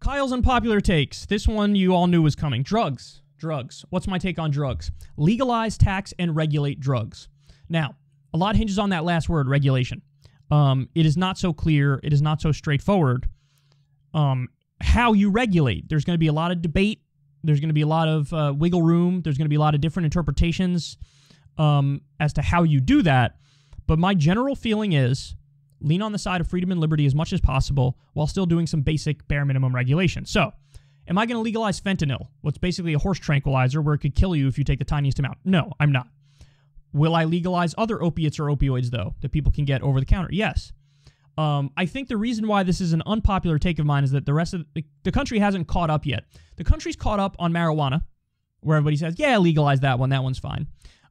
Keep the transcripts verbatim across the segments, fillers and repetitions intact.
Kyle's unpopular takes. This one you all knew was coming. Drugs. Drugs. What's my take on drugs? Legalize, tax, and regulate drugs. Now, a lot hinges on that last word, regulation. Um, it is not so clear. It is not so straightforward. Um, how you regulate. There's going to be a lot of debate. There's going to be a lot of uh, wiggle room. There's going to be a lot of different interpretations um, as to how you do that. But my general feeling is lean on the side of freedom and liberty as much as possible while still doing some basic bare minimum regulation. So am I going to legalize fentanyl? What's basically a horse tranquilizer where it could kill you if you take the tiniest amount? No, I'm not. Will I legalize other opiates or opioids, though, that people can get over the counter? Yes. Um, I think the reason why this is an unpopular take of mine is that the rest of the, the country hasn't caught up yet. The country's caught up on marijuana, where everybody says, yeah, legalize that one. That one's fine.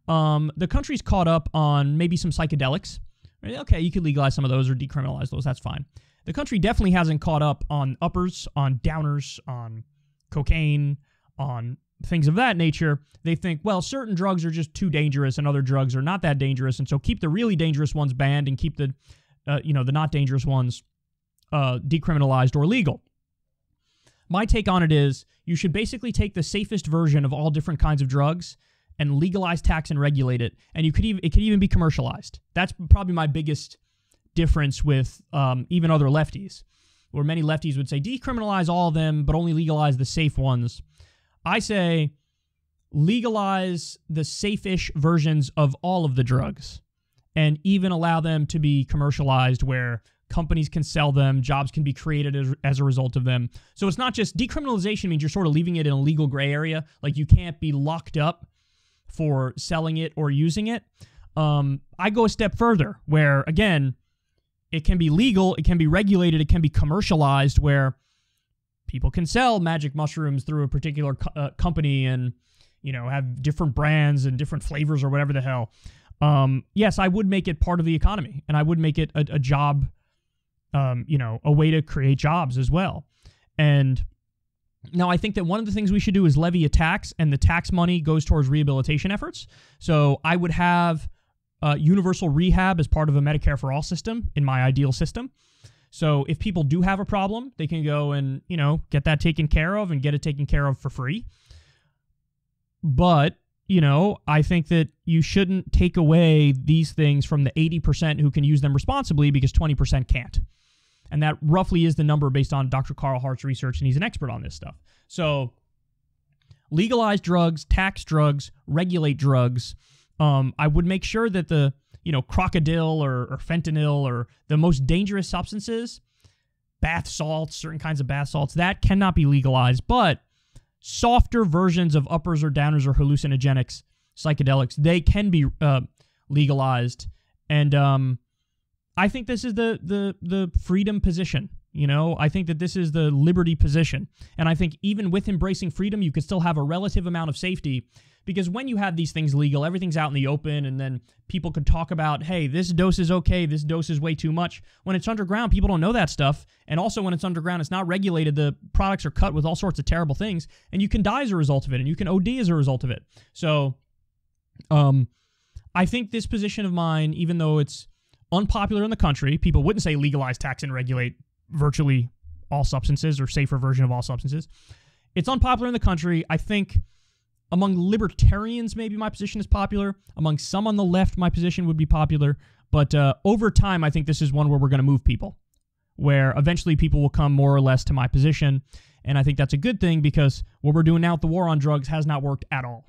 Um, the country's caught up on maybe some psychedelics. Okay, you could legalize some of those or decriminalize those. That's fine. The country definitely hasn't caught up on uppers, on downers, on cocaine, on things of that nature. They think, well, certain drugs are just too dangerous and other drugs are not that dangerous. And so keep the really dangerous ones banned and keep the, uh, you know, the not dangerous ones uh, decriminalized or legal. My take on it is you should basically take the safest version of all different kinds of drugs and legalize, tax, and regulate it. And you could even it could even be commercialized. That's probably my biggest difference with um, even other lefties, where many lefties would say decriminalize all of them, but only legalize the safe ones. I say legalize the safe-ish versions of all of the drugs and even allow them to be commercialized where companies can sell them, jobs can be created as, as a result of them. So it's not just decriminalization means you're sort of leaving it in a legal gray area, like you can't be locked up for selling it or using it. Um, I go a step further where, again, it can be legal, it can be regulated, it can be commercialized where people can sell magic mushrooms through a particular co uh, company and, you know, have different brands and different flavors or whatever the hell. Um, yes, I would make it part of the economy and I would make it a, a job, um, you know, a way to create jobs as well. And now I think that one of the things we should do is levy a tax, and the tax money goes towards rehabilitation efforts. So I would have uh, universal rehab as part of a Medicare for All system in my ideal system. So if people do have a problem, they can go and, you know, get that taken care of and get it taken care of for free. But, you know, I think that you shouldn't take away these things from the eighty percent who can use them responsibly because twenty percent can't. And that roughly is the number based on Doctor Carl Hart's research, and he's an expert on this stuff. So legalize drugs, tax drugs, regulate drugs. Um, I would make sure that the you know, crocodile or, or fentanyl or the most dangerous substances, bath salts, certain kinds of bath salts, that cannot be legalized. But softer versions of uppers or downers or hallucinogenics, psychedelics, they can be uh, legalized. And um, I think this is the, the, the freedom position. You know, I think that this is the liberty position. And I think even with embracing freedom, you could still have a relative amount of safety. Because when you have these things legal, everything's out in the open, and then people could talk about, hey, this dose is okay, this dose is way too much. When it's underground, people don't know that stuff. And also when it's underground, it's not regulated. The products are cut with all sorts of terrible things, and you can die as a result of it, and you can O D as a result of it. So um, I think this position of mine, even though it's unpopular in the country, people wouldn't say legalize, tax, and regulate virtually all substances or safer version of all substances. It's unpopular in the country. I think among libertarians, maybe my position is popular. Among some on the left, my position would be popular. But uh, over time, I think this is one where we're going to move people, where eventually people will come more or less to my position. And I think that's a good thing because what we're doing now with the war on drugs has not worked at all.